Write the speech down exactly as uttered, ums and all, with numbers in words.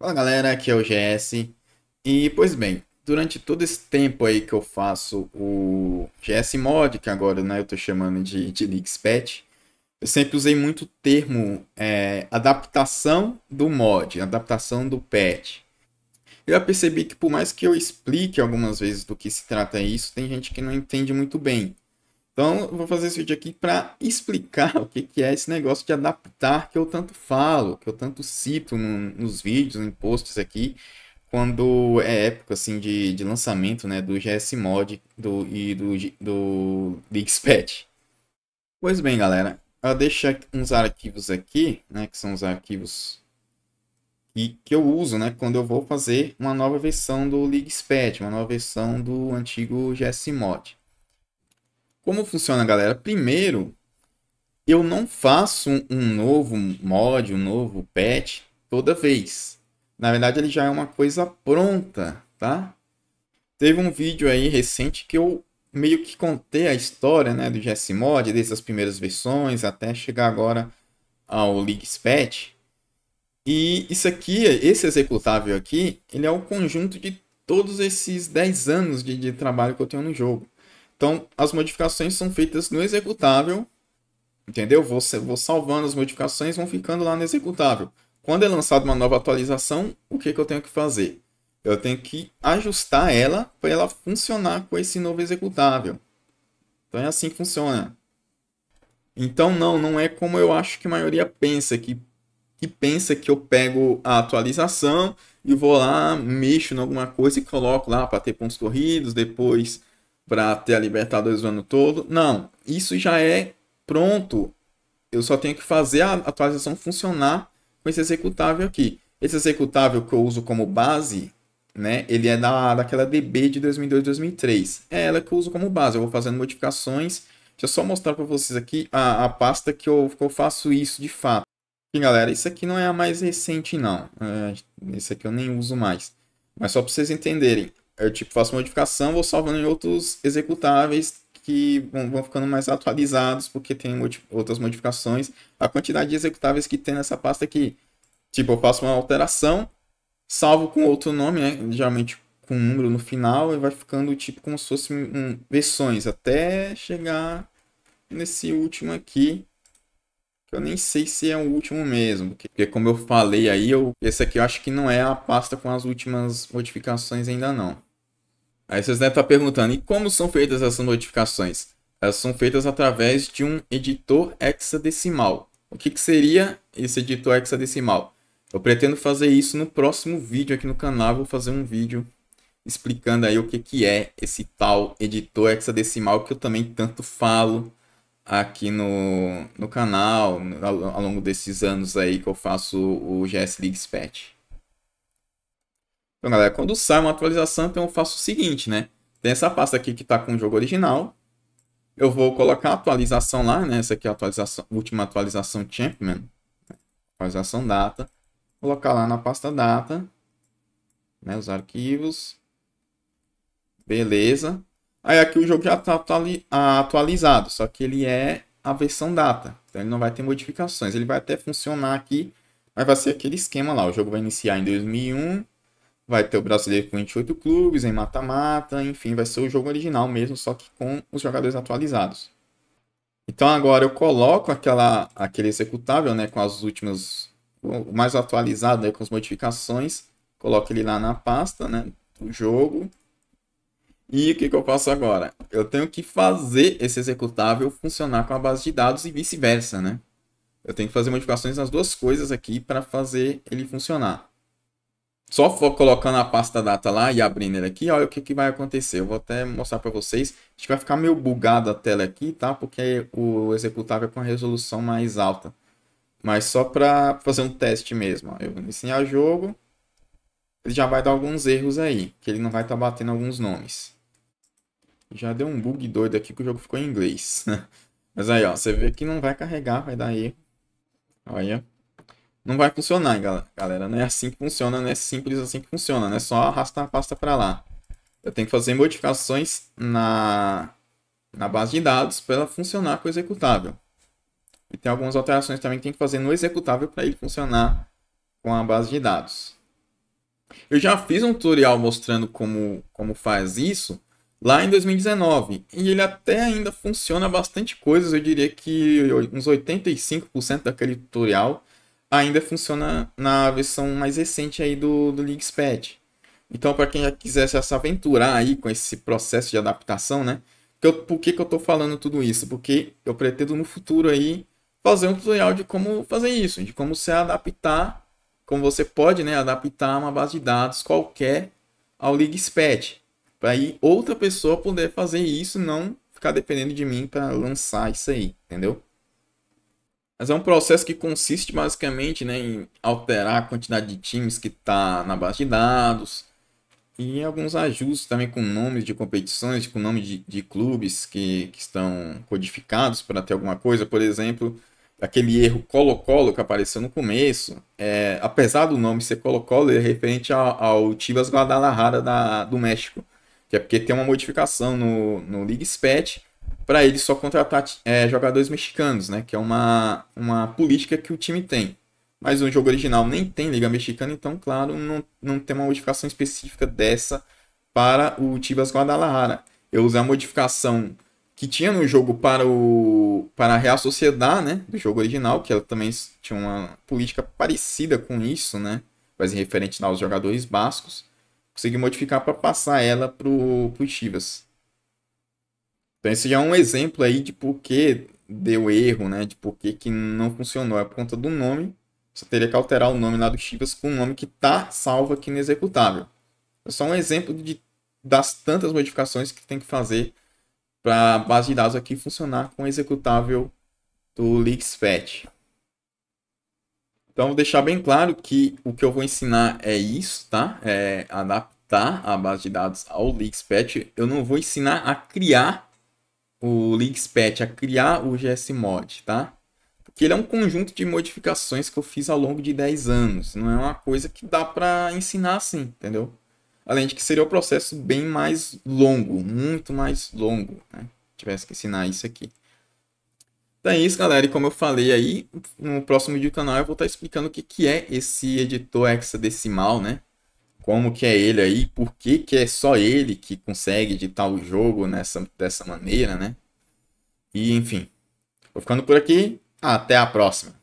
Fala galera, aqui é o G S e pois bem, durante todo esse tempo aí que eu faço o G S Mod, que agora né, eu tô chamando de, de Leagues Patch, eu sempre usei muito o termo é, adaptação do mod, adaptação do patch. Eu já percebi que por mais que eu explique algumas vezes do que se trata isso, tem gente que não entende muito bem. Então eu vou fazer esse vídeo aqui para explicar o que é esse negócio de adaptar que eu tanto falo, que eu tanto cito no, nos vídeos, em posts aqui, quando é época assim, de, de lançamento né, do G S Mod do, e do, do LeaksPatch. Pois bem galera, eu deixo uns arquivos aqui, né, que são os arquivos que, que eu uso né, quando eu vou fazer uma nova versão do LeaksPatch, uma nova versão do antigo G S Mod. Como funciona, galera? Primeiro, eu não faço um novo mod, um novo patch toda vez. Na verdade, ele já é uma coisa pronta, tá? Teve um vídeo aí recente que eu meio que contei a história né, do G S Mod, desde as primeiras versões até chegar agora ao Leagues Patch. E isso aqui, esse executável aqui, ele é o conjunto de todos esses dez anos de, de trabalho que eu tenho no jogo. Então, as modificações são feitas no executável, entendeu? Vou, vou salvando as modificações, vão ficando lá no executável. Quando é lançada uma nova atualização, o que, que eu tenho que fazer? Eu tenho que ajustar ela para ela funcionar com esse novo executável. Então, é assim que funciona. Então, não, não é como eu acho que a maioria pensa, que, que pensa que eu pego a atualização e vou lá, mexo em alguma coisa e coloco lá para ter pontos corridos, depois para ter a Libertadores o ano todo. Não, isso já é pronto. Eu só tenho que fazer a atualização funcionar com esse executável aqui. Esse executável que eu uso como base, né, ele é da, daquela D B de dois mil e dois, dois mil e três. É ela que eu uso como base. Eu vou fazendo modificações. Deixa eu só mostrar para vocês aqui a, a pasta que eu, que eu faço isso de fato. E, galera, isso aqui não é a mais recente, não. Esse aqui eu nem uso mais. Mas só para vocês entenderem. Eu tipo, faço modificação, vou salvando em outros executáveis que vão, vão ficando mais atualizados, porque tem modi- outras modificações. A quantidade de executáveis que tem nessa pasta aqui. Tipo, eu faço uma alteração, salvo com outro nome, né? Geralmente com um número no final, e vai ficando tipo como se fossem um, versões, até chegar nesse último aqui. Que eu nem sei se é o último mesmo, porque como eu falei aí, eu, esse aqui eu acho que não é a pasta com as últimas modificações ainda não. Aí vocês devem estar perguntando, e como são feitas essas modificações? Elas são feitas através de um editor hexadecimal. O que, que seria esse editor hexadecimal? Eu pretendo fazer isso no próximo vídeo aqui no canal, vou fazer um vídeo explicando aí o que, que é esse tal editor hexadecimal que eu também tanto falo aqui no, no canal, ao, ao longo desses anos aí que eu faço o G S Leagues Patch. Então, galera, quando sai uma atualização, então eu faço o seguinte, né? Tem essa pasta aqui que está com o jogo original. Eu vou colocar a atualização lá, né? Essa aqui é a atualização, última atualização Champion. Atualização data. Vou colocar lá na pasta data. Né? Os arquivos. Beleza. Aí aqui o jogo já está atualizado, só que ele é a versão data. Então ele não vai ter modificações. Ele vai até funcionar aqui, mas vai ser aquele esquema lá. O jogo vai iniciar em dois mil e um. Vai ter o brasileiro com vinte e oito clubes, em mata-mata, enfim, vai ser o jogo original mesmo, só que com os jogadores atualizados. Então agora eu coloco aquela, aquele executável, né, com as últimas, o mais atualizado, né, com as modificações. Coloco ele lá na pasta, né, do jogo. E o que, que eu faço agora? Eu tenho que fazer esse executável funcionar com a base de dados e vice-versa, né? Eu tenho que fazer modificações nas duas coisas aqui para fazer ele funcionar. Só colocando a pasta data lá e abrindo ele aqui, olha o que, que vai acontecer. Eu vou até mostrar para vocês. Acho que vai ficar meio bugado a tela aqui, tá? Porque o executável é com a resolução mais alta. Mas só para fazer um teste mesmo. Ó. Eu vou iniciar o jogo. Ele já vai dar alguns erros aí, que ele não vai estar tá batendo alguns nomes. Já deu um bug doido aqui que o jogo ficou em inglês. Mas aí, ó, você vê que não vai carregar, vai dar erro. Olha. Não vai funcionar, hein, galera. Não é assim que funciona, não é simples assim que funciona. Não é só arrastar a pasta para lá. Eu tenho que fazer modificações na, na base de dados para ela funcionar com o executável. E tem algumas alterações também que tem que fazer no executável para ele funcionar com a base de dados. Eu já fiz um tutorial mostrando como, como faz isso lá em dois mil e dezenove. E ele até ainda funciona bastante coisas. Eu diria que uns oitenta e cinco por cento daquele tutorial ainda funciona na versão mais recente aí do, do Leagues Patch. Então, para quem já quisesse se aventurar aí com esse processo de adaptação, né? Eu, por que, que eu estou falando tudo isso? Porque eu pretendo no futuro aí fazer um tutorial de como fazer isso, de como se adaptar, como você pode, né, adaptar uma base de dados qualquer ao Leagues Patch, para aí outra pessoa poder fazer isso, não ficar dependendo de mim para lançar isso aí, entendeu? Mas é um processo que consiste basicamente, né, em alterar a quantidade de times que está na base de dados e alguns ajustes também com nomes de competições, com nome de, de clubes que, que estão codificados para ter alguma coisa. Por exemplo, aquele erro Colo-Colo que apareceu no começo, é, apesar do nome ser Colo-Colo, ele é referente ao, ao Chivas Guadalajara da, do México, que é porque tem uma modificação no, no Leagues Patch para ele só contratar é, jogadores mexicanos, né? Que é uma, uma política que o time tem. Mas o jogo original nem tem Liga Mexicana, então, claro, não, não tem uma modificação específica dessa para o Chivas Guadalajara. Eu usei a modificação que tinha no jogo para, o, para a Real Sociedad, né? Do jogo original, que ela também tinha uma política parecida com isso, né? Mas referente aos jogadores bascos. Consegui modificar para passar ela para o Chivas. Então esse já é um exemplo aí de por que deu erro, né? De por que, que não funcionou. É por conta do nome. Você teria que alterar o nome lá do Chivas com o nome que está salvo aqui no executável. É só um exemplo de, das tantas modificações que tem que fazer para a base de dados aqui funcionar com o executável do Leagues Patch. Então vou deixar bem claro que o que eu vou ensinar é isso, tá? É adaptar a base de dados ao Leagues Patch. Eu não vou ensinar a criar o Leagues Patch, a criar o G S Mod, tá? Porque ele é um conjunto de modificações que eu fiz ao longo de dez anos. Não é uma coisa que dá para ensinar assim, entendeu? Além de que seria um processo bem mais longo, muito mais longo, né? Tivesse que ensinar isso aqui. Então é isso, galera. E como eu falei aí, no próximo vídeo do canal eu vou estar explicando o que, que é esse editor hexadecimal, né? Como que é ele aí, por que que é só ele que consegue editar o jogo nessa, dessa maneira, né? E enfim, vou ficando por aqui, até a próxima.